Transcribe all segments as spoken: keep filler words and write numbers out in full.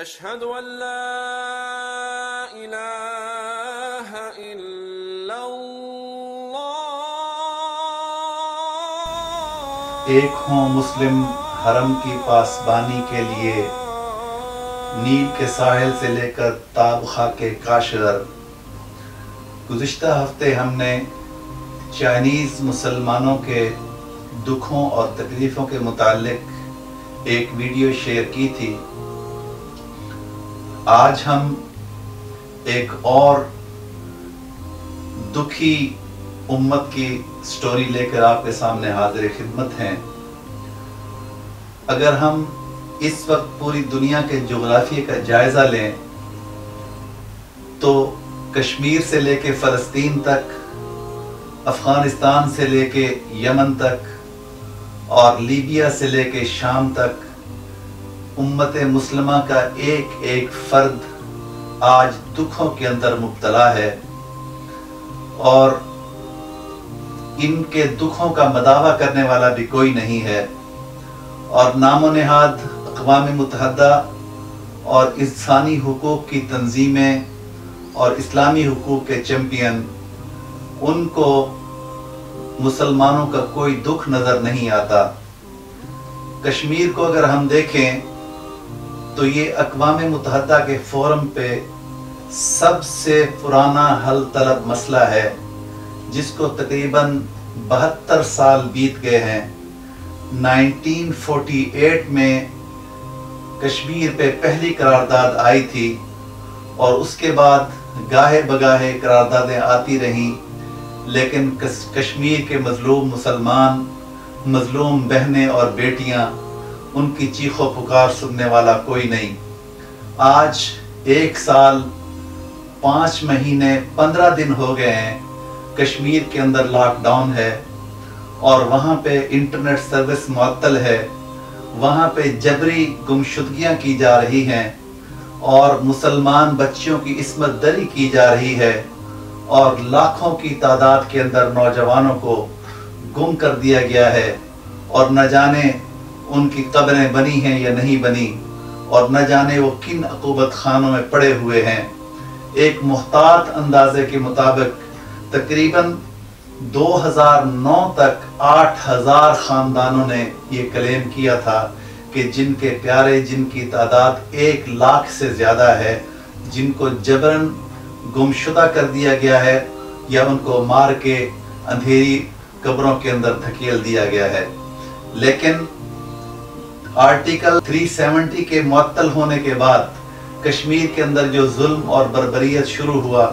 अशहदु अल्ला इलाहा इल्लल्लाह। एक हों मुस्लिम हरम की पासबानी के लिए नील के साहिल से लेकर ताबखा के काशर। गुज़िश्ता हफ्ते हमने चाइनीज मुसलमानों के दुखों और तकलीफ़ों के मुतालिक एक वीडियो शेयर की थी। आज हम एक और दुखी उम्मत की स्टोरी लेकर आपके सामने हाजिर खिदमत हैं। अगर हम इस वक्त पूरी दुनिया के जोग्राफी का जायज़ा लें तो कश्मीर से लेके फ़लस्तीन तक, अफ़गानिस्तान से लेके यमन तक और लीबिया से लेके शाम तक उम्मते मुस्लिमा का एक एक फर्द आज दुखों के अंदर मुब्तला है और इनके दुखों का मदावा करने वाला भी कोई नहीं है। और नामोनिहाद अक़वामे मुत्तहदा और इंसानी हुकूक की तंजीमें और इस्लामी हुकूक के चैम्पियन, उनको मुसलमानों का कोई दुख नज़र नहीं आता। कश्मीर को अगर हम देखें तो ये अक़वामे मुत्तहदा के फोरम पे सबसे पुराना हल तलब मसला है, जिसको तकरीबन बहत्तर साल बीत गए हैं। उन्नीस सौ अड़तालीस में कश्मीर पे पहली करारदाद आई थी और उसके बाद गाहे बगाहे करारदादें आती रहीं, लेकिन कश्मीर के मजलूम मुसलमान, मजलूम बहनें और बेटियां, उनकी चीखों पुकार सुनने वाला कोई नहीं। आज एक साल पाँच महीने पंद्रह दिन हो गए हैं कश्मीर के अंदर लॉकडाउन है और वहाँ पे इंटरनेट सर्विस मुअत्तल है, वहाँ पे जबरी गुमशुदगियाँ की जा रही हैं और मुसलमान बच्चियों की इस्मत दरी की जा रही है और लाखों की तादाद के अंदर नौजवानों को गुम कर दिया गया है और न जाने उनकी कब्रें बनी हैं या नहीं बनी और न जाने वो किन अकूबत खानों में पड़े हुए हैं। एक मुहतात अंदाजे के मुताबिक तकरीबन दो हज़ार नौ तक आठ हज़ार ख़ानदानों ने ये क्लेम किया था कि जिनके प्यारे, जिनकी तादाद एक लाख से ज़्यादा है, जिनको जबरन गुमशुदा कर दिया गया है या उनको मार के अंधेरी कब्रों के अंदर धकेल दिया गया है। लेकिन आर्टिकल तीन सौ सत्तर के मुअत्तल होने के बाद कश्मीर के अंदर जो जुल्म और बर्बरियत शुरू हुआ,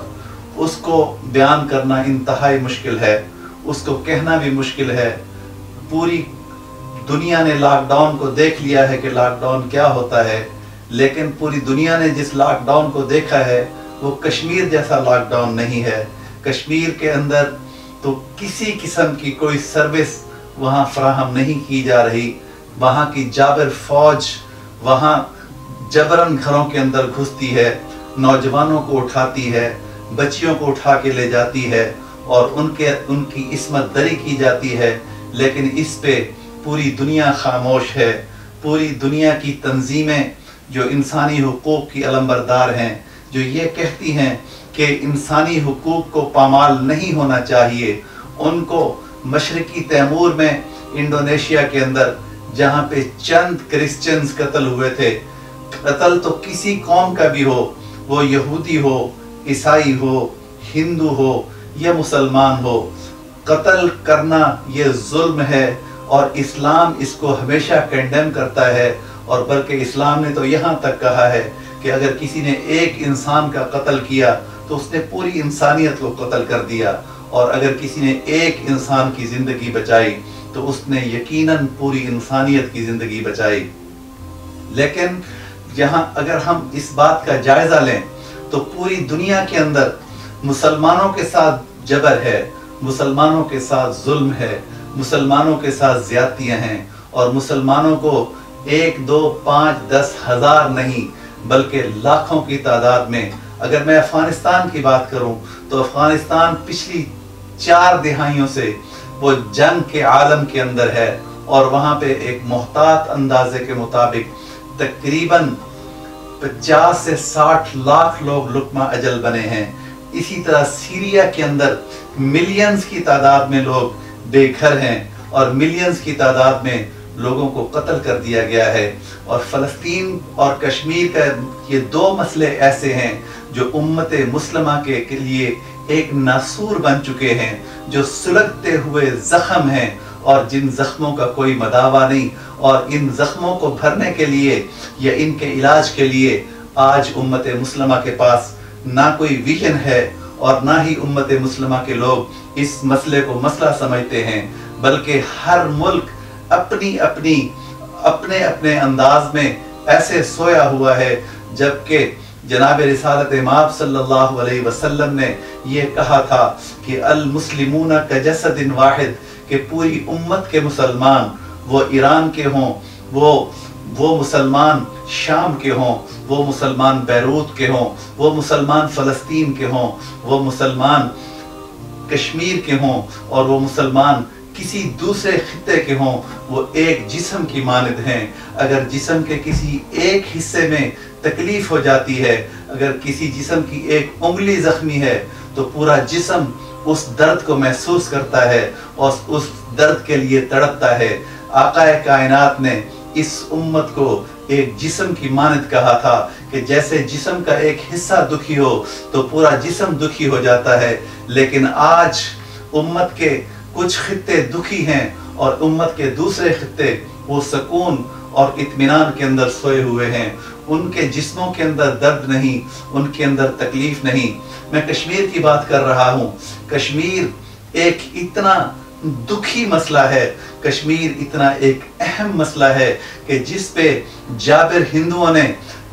उसको बयान करना इंतहाई मुश्किल है, उसको कहना भी मुश्किल है। पूरी दुनिया ने लॉकडाउन को देख लिया है कि लॉकडाउन क्या होता है, लेकिन पूरी दुनिया ने जिस लॉकडाउन को देखा है वो कश्मीर जैसा लॉकडाउन नहीं है। कश्मीर के अंदर तो किसी किस्म की कोई सर्विस वहाँ फ्राहम नहीं की जा रही। वहाँ की जाबिर फौज वहाँ जबरन घरों के अंदर घुसती है, नौजवानों को उठाती है, बच्चियों को उठा के ले जाती है और उनके उनकी इस्मत दरी की जाती है। लेकिन इस पे पूरी दुनिया खामोश है। पूरी दुनिया की तंजीमें जो इंसानी हुकूक की अलमबरदार हैं, जो ये कहती हैं कि इंसानी हुकूक को पामाल नहीं होना चाहिए, उनको मशरक़ी तैमूर में, इंडोनेशिया के अंदर, जहाँ पे चंद क्रिश्चियंस कत्ल हुए थे, कत्ल तो किसी कौम का भी हो, वो यहूदी हो, ईसाई हो, हिंदू हो या मुसलमान हो, कत्ल करना ये जुल्म है और इस्लाम इसको हमेशा कंडेम करता है। और बल्कि इस्लाम ने तो यहाँ तक कहा है कि अगर किसी ने एक इंसान का कत्ल किया तो उसने पूरी इंसानियत को कत्ल कर दिया और अगर किसी ने एक इंसान की ज़िंदगी बचाई तो उसने यकीनन पूरी इंसानियत की ज़िंदगी बचाई। लेकिन यहाँ अगर हम इस बात का जायज़ा लें तो पूरी दुनिया के अंदर मुसलमानों के साथ जबर है, मुसलमानों के साथ जुल्म है, मुसलमानों के साथ ज़्यादतियाँ हैं और मुसलमानों को एक दो पाँच दस हज़ार नहीं बल्कि लाखों की तादाद में। अगर मैं अफ़गानिस्तान की बात करूं तो अफ़गानिस्तान पिछली चार दिहाइयों से वो जंग के आलम के अंदर है और वहाँ पे एक मुहतात अंदाजे के मुताबिक तकरीबन पचास से साठ लाख लोग लुकमा अजल बने हैं। इसी तरह सीरिया के अंदर मिलियंस की तादाद में लोग बेघर हैं और मिलियंस की तादाद में लोगों को कत्ल कर दिया गया है। और फ़लस्तीन और कश्मीर का ये दो मसले ऐसे हैं जो उम्मते मुस्लिमा के, के लिए एक नासूर बन चुके हैं, जो सुलगते हुए जख्म हैं और जिन जख्मों का कोई मदावा नहीं। और इन जख्मों को भरने के लिए या इनके इलाज के लिए आज उम्मत मुस्लिमा के पास ना कोई विजन है और ना ही उम्मत मुस्लिमा के लोग इस मसले को मसला समझते हैं, बल्कि हर मुल्क अपनी अपनी अपने अपने अंदाज में ऐसे सोया हुआ है। जबकि जनाब रिसालत इमाम सल्लल्लाहु अलैहि वसल्लम ने यह कहा था कि अल मुस्लिमून कजसदिन वाहिद, कि पूरी उम्मत के मुसलमान वो ईरान के हों, वो वो मुसलमान शाम के हों, वो मुसलमान बैरूत के हों, वो मुसलमान फ़लस्तीन के हों, वो मुसलमान कश्मीर के हों और वो मुसलमान किसी दूसरे खित्ते के हों, वो एक जिस्म की मानद हैं। अगर जिस्म के किसी एक हिस्से में तकलीफ हो जाती है, अगर किसी जिस्म की एक उंगली जख्मी है, तो पूरा जिस्म उस दर्द को महसूस करता है और उस दर्द के लिए तड़पता है। आकाए कायनात ने इस उम्मत को एक जिस्म की मानद कहा था कि जैसे जिस्म का एक हिस्सा दुखी हो तो पूरा जिस्म दुखी हो जाता है। लेकिन आज उम्मत के कुछ खित्ते दुखी हैं और उम्मत के दूसरे खित्ते वो सुकून और इत्मीनान के अंदर सोए हुए हैं। उनके जिस्मों के अंदर दर्द नहीं, उनके अंदर तकलीफ नहीं। मैं कश्मीर की बात कर रहा हूँ। कश्मीर एक इतना दुखी मसला है, कश्मीर इतना एक अहम मसला है कि जिस पे जाबिर हिंदुओं ने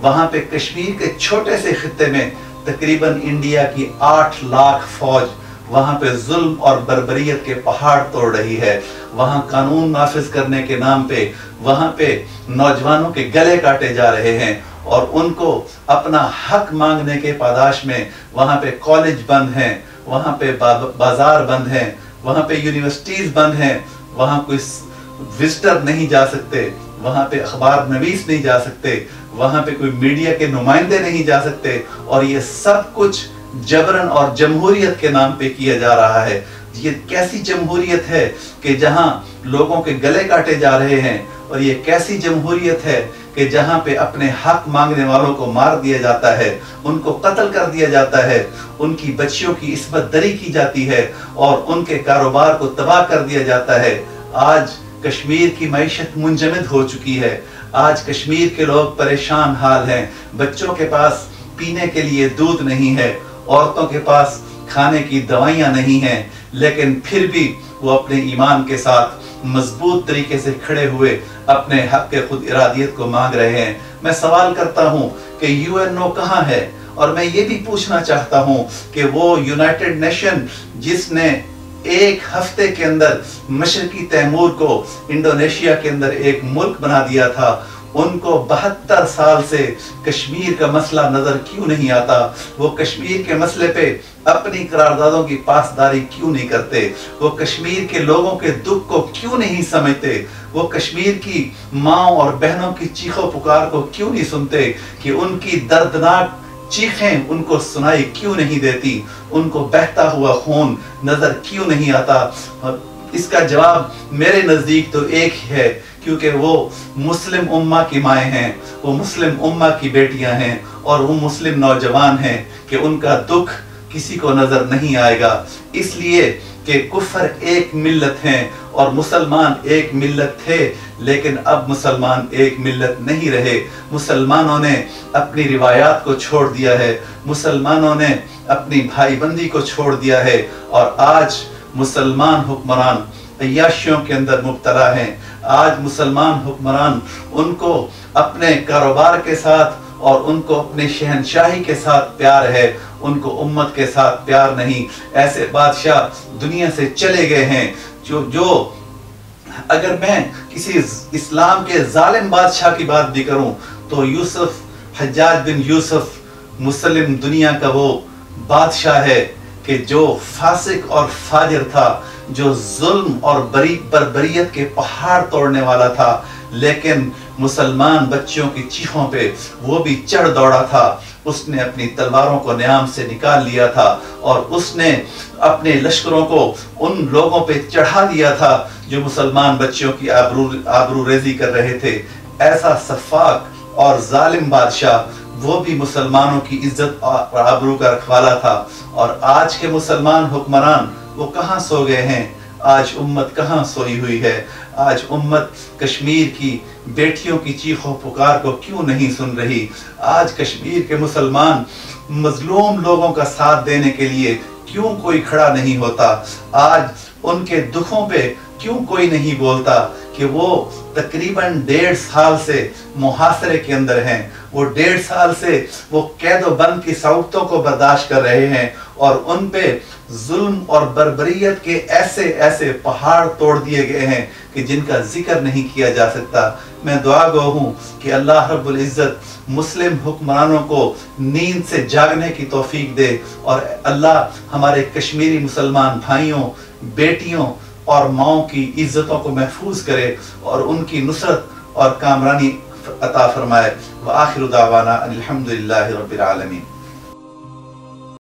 वहाँ पे कश्मीर के छोटे से खित्ते में तकरीबन इंडिया की आठ लाख फौज वहाँ पे जुल्म और बर्बरियत के पहाड़ तोड़ रही है। वहाँ कानून नाफिज करने के नाम पे वहाँ पे नौजवानों के गले काटे जा रहे हैं और उनको अपना हक मांगने के पादाश में वहाँ पे कॉलेज बंद हैं, वहाँ पे बाजार बंद हैं, वहाँ पे यूनिवर्सिटीज़ बंद हैं, वहाँ कोई विजिटर नहीं जा सकते, वहाँ पे अखबार नवीस नहीं जा सकते, वहाँ पे कोई मीडिया के नुमाइंदे नहीं जा सकते। और ये सब कुछ जबरन और जमहूरियत के नाम पे किया जा रहा है। ये कैसी जमहूरियत है कि जहाँ लोगों के गले काटे जा रहे हैं, और ये कैसी जमहूरियत है कि जहाँ पे अपने हक मांगने वालों को मार दिया जाता है, उनको कत्ल कर दिया जाता है, उनकी बच्चियों की इस्मत दरी की जाती है और उनके कारोबार को तबाह कर दिया जाता है। आज कश्मीर की मैशत मुंजमद हो चुकी है। आज कश्मीर के लोग परेशान हाल हैं। बच्चों के पास पीने के लिए दूध नहीं है, औरतों के पास खाने की दवाइयाँ नहीं हैं, लेकिन फिर भी वो अपने ईमान के साथ मजबूत तरीके से खड़े हुए अपने हक के खुद इरादियत को मांग रहे हैं। मैं सवाल करता हूँ कि यू एन ओ कहाँ है? और मैं ये भी पूछना चाहता हूँ कि वो यूनाइटेड नेशन जिसने एक हफ्ते के अंदर मशरकी तैमूर को इंडोनेशिया के अंदर एक मुल्क बना दिया था, उनको बहत्तर साल से कश्मीर का मसला नज़र क्यों नहीं आता? वो कश्मीर के मसले पे अपनी करारदादों की पासदारी क्यों नहीं करते? वो कश्मीर के लोगों के दुख को क्यों नहीं समझते? वो कश्मीर की माँ और बहनों की चीखों पुकार को क्यों नहीं सुनते कि उनकी दर्दनाक चीखें उनको सुनाई क्यों नहीं देती? उनको बहता हुआ खून नज़र क्यों नहीं आता? इसका जवाब मेरे नज़दीक तो एक ही है, क्योंकि वो मुस्लिम उम्मा की माएँ हैं, वो मुस्लिम उम्मा की बेटियाँ हैं और वो मुस्लिम नौजवान हैं कि उनका दुख किसी को नज़र नहीं आएगा। इसलिए कि कुफर एक मिल्लत हैं और मुसलमान एक मिल्लत थे, लेकिन अब मुसलमान एक मिल्लत नहीं रहे। मुसलमानों ने अपनी रिवायात को छोड़ दिया है, मुसलमानों ने अपनी भाईबंदी को छोड़ दिया है और आज मुसलमान हुक्मरान अय्याशियों के अंदर मुब्तला हैं। आज मुसलमान हुक्मरान उनको अपने कारोबार के साथ और उनको अपने शहनशाही के साथ प्यार है, उनको उम्मत के साथ प्यार नहीं। ऐसे बादशाह दुनिया से चले गए हैं जो जो अगर मैं किसी इस्लाम के जालिम बादशाह की बात भी करूं तो यूसुफ हज्जाज बिन यूसुफ मुस्लिम दुनिया का वो बादशाह है कि जो फासिक और फाजिर था, जो जुल्म और बरी बरबरीयत के पहाड़ तोड़ने वाला था, लेकिन मुसलमान बच्चियों की चीखों पे वो भी चढ़ दौड़ा था। उसने अपनी तलवारों को नियाम से निकाल लिया था और उसने अपने लश्करों को उन लोगों पे चढ़ा दिया था जो मुसलमान बच्चियों की आबरू आबरू रेजी कर रहे थे। ऐसा सफाक और जालिम बादशाह वो भी मुसलमानों की इज्जत और आबरू का रखवाला था। और आज के मुसलमान हुक्मरान वो कहाँ सो गए हैं? आज उम्मत कहाँ सोई हुई है? आज उम्मत कश्मीर की बेटियों की चीखों पुकार को क्यों नहीं सुन रही? आज कश्मीर के मुसलमान मजलूम लोगों का साथ देने के लिए क्यों कोई खड़ा नहीं होता? आज उनके दुखों पे क्यों कोई नहीं बोलता कि वो तकरीबन डेढ़ साल से मुहासरे के अंदर हैं, वो डेढ़ साल से वो कैद और बंद की सऊबतों को बर्दाश्त कर रहे हैं और उन पे जुल्म और बर्बरियत के ऐसे ऐसे पहाड़ तोड़ दिए गए हैं कि जिनका जिक्र नहीं किया जा सकता। मैं दुआ गो हूँ कि अल्लाह रब्बुल इज़्ज़त मुस्लिम हुक्मरानों को नींद से जागने की तौफीक दे और अल्लाह हमारे कश्मीरी मुसलमान भाइयों, बेटियों और माओं की इज्जतों को महफूज करे और उनकी नुसरत और कामरानी अता फरमाए। व आखिर दावाना अल्हम्दुलिल्लाहि रब्बिल आलमीन।